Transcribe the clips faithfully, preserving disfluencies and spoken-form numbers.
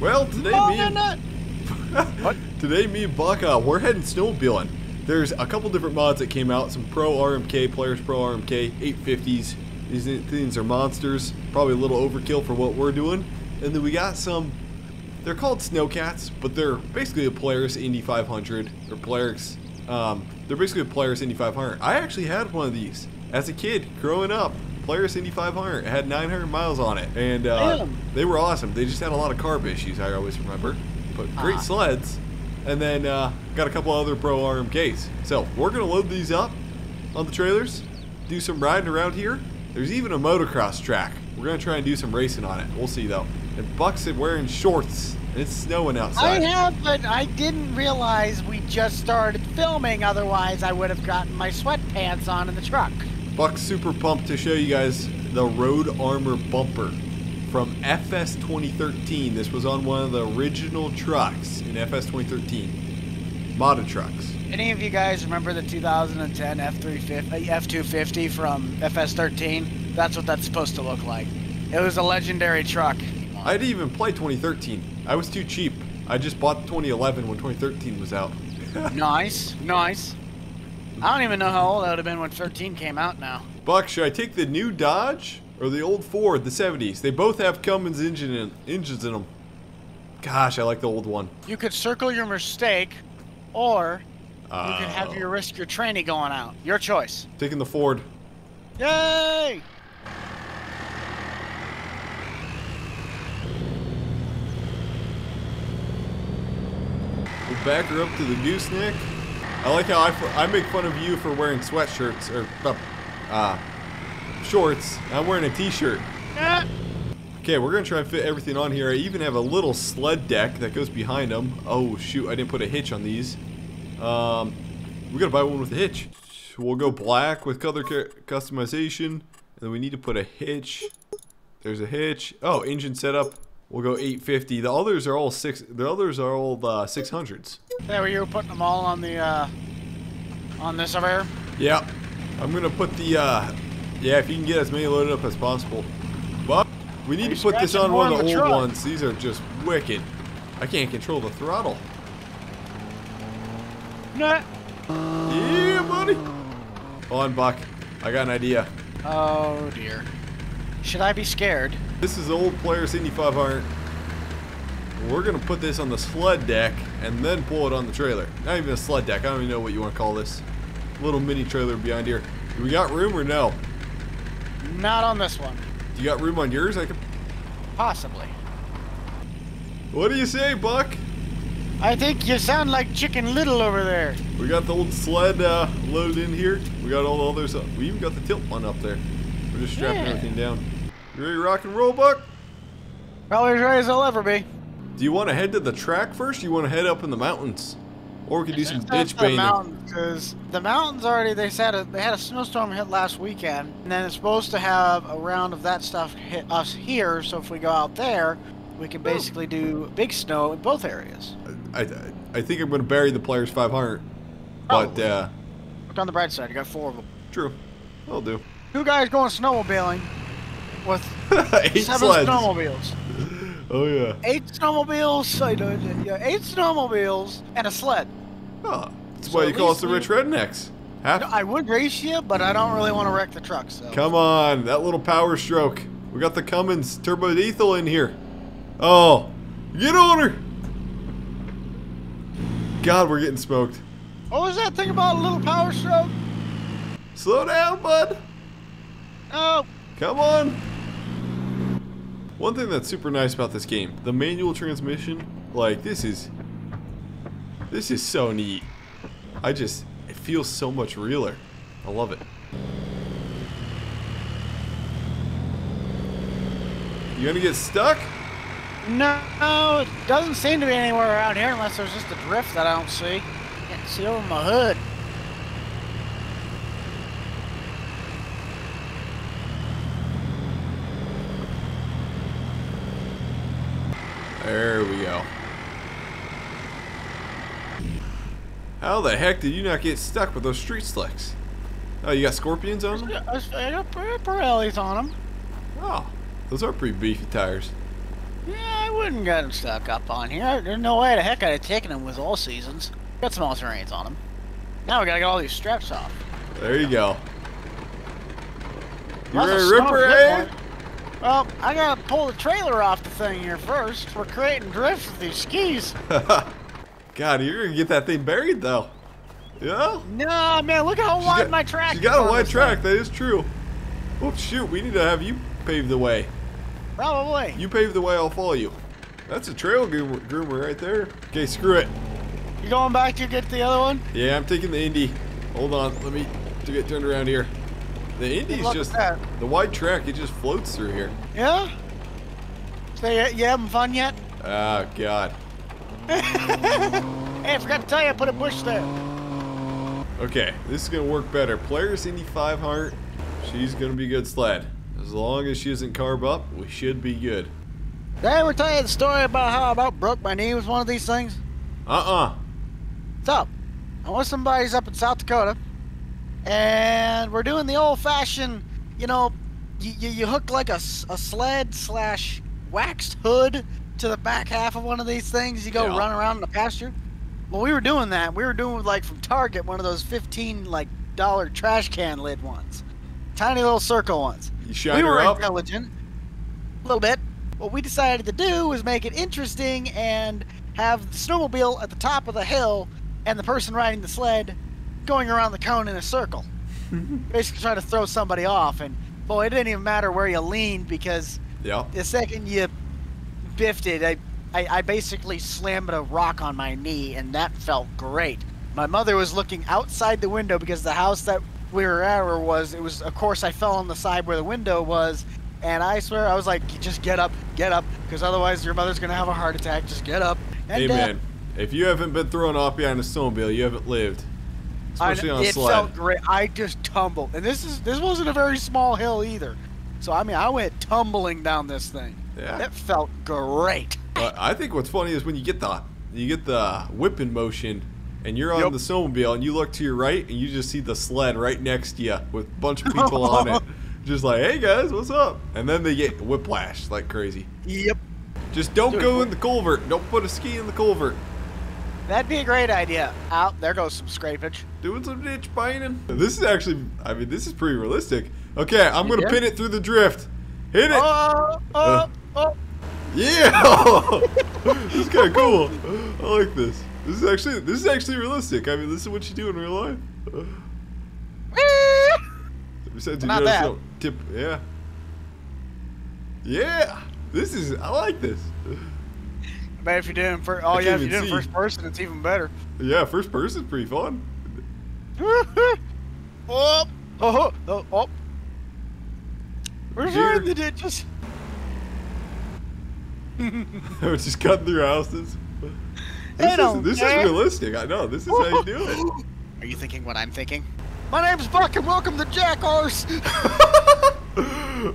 Well, today no, me no, and... No. What? Today me and Baka, we're heading snowmobiling. There's a couple different mods that came out. Some Pro R M K, Players Pro R M K, eight fifties. These things are monsters. Probably a little overkill for what we're doing. And then we got some... They're called Snowcats, but they're basically a Polaris Indy five hundred. Or Polaris... Um, they're basically a Polaris Indy five hundred. I actually had one of these as a kid, growing up. Polaris Indy five hundred. It had nine hundred miles on it, and uh, they were awesome. They just had a lot of carb issues, I always remember. But great ah. sleds. And then uh, got a couple other Pro R M Ks. So we're going to load these up on the trailers, do some riding around here. There's even a motocross track. We're going to try and do some racing on it. We'll see, though. And Buck's wearing shorts. And it's snowing outside. I have, but I didn't realize we just started filming. Otherwise, I would have gotten my sweatpants on in the truck. Buck's super pumped to show you guys the Road Armor Bumper from F S twenty thirteen. This was on one of the original trucks in F S twenty thirteen. Moda Trucks. Any of you guys remember the two thousand ten F three fifty, F two fifty from F S thirteen? That's what that's supposed to look like. It was a legendary truck. I didn't even play twenty thirteen. I was too cheap. I just bought twenty eleven when twenty thirteen was out. Nice, nice. I don't even know how old I would have been when thirteen came out now. Buck, should I take the new Dodge or the old Ford, the seventies? They both have Cummins engine in, engines in them. Gosh, I like the old one. You could circle your mistake, or uh, you could have your risk your tranny going out. Your choice. Taking the Ford. Yay! We'll back her up to the gooseneck. I like how I, I make fun of you for wearing sweatshirts, or uh, uh, shorts. I'm wearing a t-shirt. Ah. Okay, we're going to try and fit everything on here. I even have a little sled deck that goes behind them. Oh, shoot, I didn't put a hitch on these. Um, we got to buy one with a hitch. We'll go black with color customization. And then we need to put a hitch. There's a hitch. Oh, engine setup. We'll go eight fifty. The others are all six. The others are all uh, six hundreds. There you were putting them all on the uh, on this over here. Yeah, I'm gonna put the uh, yeah. If you can get as many loaded up as possible, but we need to put this on one of the old ones. These are just wicked. I can't control the throttle. Nah. Yeah, buddy. On, Buck. I got an idea. Oh dear. Should I be scared? This is the old Polaris Indy five hundred. We're going to put this on the sled deck and then pull it on the trailer. Not even a sled deck. I don't even know what you want to call this. Little mini trailer behind here. Do we got room or no? Not on this one. Do you got room on yours? I could... Possibly. What do you say, Buck? I think you sound like Chicken Little over there. We got the old sled uh, loaded in here. We got all the others up. We even got the tilt one up there. We're just strapping yeah. everything down. You ready to rock and roll, Buck? Probably as ready as I'll ever be. Do you want to head to the track first? Or you want to head up in the mountains? Or we could do some ditch baiting. Because the mountains already, they had, a, they had a snowstorm hit last weekend. And then it's supposed to have a round of that stuff hit us here. So if we go out there, we can basically do big snow in both areas. I, I, I think I'm going to bury the Players five hundred. Probably. But, uh... Look on the bright side. You got four of them. True. That'll do. Two guys going snowmobiling. With eight seven sleds. snowmobiles. Oh yeah. Eight snowmobiles. I don't, yeah, eight snowmobiles and a sled. Oh, that's so why you call us the rich rednecks. Half. No, I would race you, but I don't really want to wreck the truck. So. Come on, that little power stroke. We got the Cummins turbo diesel in here. Oh, get on her. God, we're getting smoked. What was that thing about a little power stroke? Slow down, bud. Oh. Come on! One thing that's super nice about this game, the manual transmission, like this is, this is so neat. I just, it feels so much realer. I love it. You gonna get stuck? No, it doesn't seem to be anywhere around here unless there's just a drift that I don't see. Can't see over my hood. There we go. How the heck did you not get stuck with those street slicks? Oh, you got Scorpions on them? I got Pirellis on them. Oh, those are pretty beefy tires. Yeah, I wouldn't got them stuck up on here. There's no way the heck I'd have taken them with all seasons. Got some all-terrains on them. Now we gotta get all these straps off. There you go. You ready to rip her, eh? Well, I gotta pull the trailer off the thing here first. We're creating drifts with these skis. God, you're gonna get that thing buried though. Yeah? No, man, look at how wide my track is. You got a wide track, that is true. Oops, shoot, we need to have you pave the way. Probably. You pave the way, I'll follow you. That's a trail groomer, groomer right there. Okay, screw it. You going back to get the other one? Yeah, I'm taking the Indy. Hold on, let me to get turned around here. The Indy's just, the wide track, it just floats through here. Yeah? So you, you having fun yet? Oh, God. Hey, I forgot to tell you, I put a bush there. Okay, this is going to work better. Players Indy five hundred, she's going to be good sled. As long as she doesn't carb up, we should be good. Did I ever tell you the story about how I about broke my knee with one of these things? Uh-uh. What's up? I want somebody's up in South Dakota. And we're doing the old-fashioned, you know, you, you, you hook like a, a sled slash waxed hood to the back half of one of these things. You go yeah. run around in the pasture. Well, we were doing that. We were doing, like, from Target, one of those fifteen dollar like, trash can lid ones. Tiny little circle ones. You shine we her were up. Intelligent. A little bit. What we decided to do was make it interesting and have the snowmobile at the top of the hill and the person riding the sled going around the cone in a circle. Basically trying to throw somebody off, and boy, it didn't even matter where you leaned because yeah. the second you biffed it, I, I, I basically slammed a rock on my knee, and that felt great. My mother was looking outside the window because the house that we were at was, it was, of course, I fell on the side where the window was, and I swear, I was like, just get up, get up, because otherwise your mother's going to have a heart attack, just get up. And, hey, man, uh, if you haven't been thrown off behind a snowmobile, you haven't lived. Especially I, on a it slide. Felt great. I just tumbled, and this is this wasn't a very small hill either, so I mean I went tumbling down this thing. Yeah, that felt great. Uh, I think what's funny is when you get the you get the whipping motion, and you're on yep. the snowmobile, and you look to your right, and you just see the sled right next to you with a bunch of people on it, just like, hey guys, what's up? And then they get whiplash like crazy. Yep. Just don't Dude, go in the culvert. Don't put a ski in the culvert. That'd be a great idea. Out there goes some scrapage. Doing some ditch binding. This is actually, I mean, this is pretty realistic. Okay, I'm gonna yeah. pin it through the drift. Hit it. Oh, oh, uh. oh. Yeah. This is kind of cool. I like this. This is actually, this is actually realistic. I mean, this is what you do in real life. Besides, you not bad. No tip, yeah. Yeah. This is, I like this. But if you're doing for oh yeah, if you're doing see. first person, it's even better. Yeah, first person's pretty fun. oh, oh, oh, oh! We're sure in the ditches. We're just cutting through houses. This, is, this is realistic. I know. This is how you do it. Are you thinking what I'm thinking? My name's Buck, and welcome to Jack Horse.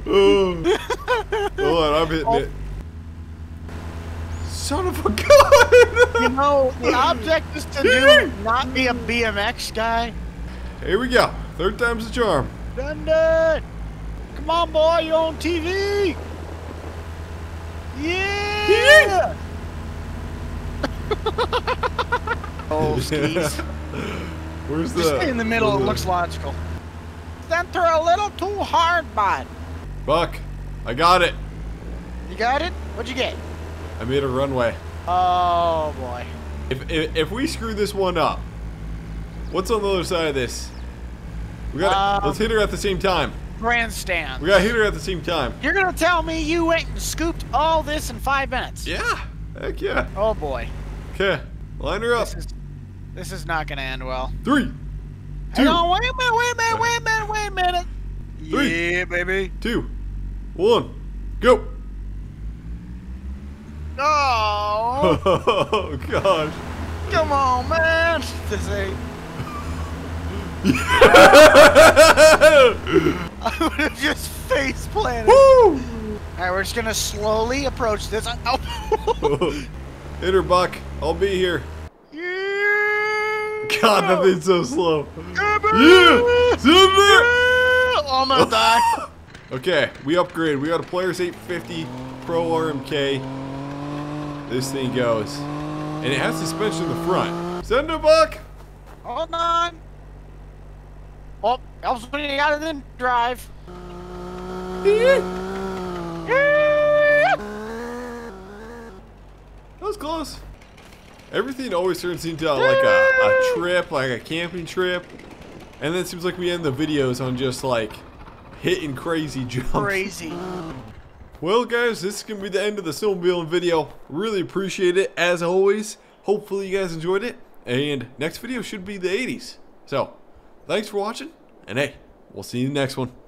oh. Hold on, I'm hitting oh. it. Son of a gun! You know, the object is to do, not be a B M X guy. Here we go. Third time's the charm. Done it! Come on, boy, you're on T V! Yeah! yeah. oh, skis. Where's the... Just in the middle, it the... looks logical. Center a little too hard, bud. Buck, I got it. You got it? What'd you get? I made a runway. Oh boy! If, if if we screw this one up, what's on the other side of this? We got. Um, let's hit her at the same time. Grandstand. We got to hit her at the same time. You're gonna tell me you went and scooped all this in five minutes? Yeah. Heck yeah. Oh boy. Okay. Line her up. This is, this is not gonna end well. Three. Two. Hang on, wait a minute. Wait a minute. Wait a minute. Wait a minute. Three. Yeah, baby. Two. One. Go. Oh. oh, gosh. Come on, man. This ain't. I would have just face planted. Woo! Alright, we're just going to slowly approach this. Oh. Hit her, Buck. I'll be here. Yeah. God, that thing's so slow. Yeah. Yeah. Yeah. I'm going to die. Okay, we upgrade. We got a Polaris eight fifty Pro R M K. this thing goes. And it has suspension in the front. Send a buck! Hold on! Oh, else when you got it in drive. That was close. Everything always turns into like a, a trip, like a camping trip. And then it seems like we end the videos on just like hitting crazy jumps. Crazy. Well guys, this is going to be the end of the snowmobiling video. Really appreciate it as always. Hopefully you guys enjoyed it. And next video should be the eighties. So, thanks for watching. And hey, we'll see you in the next one.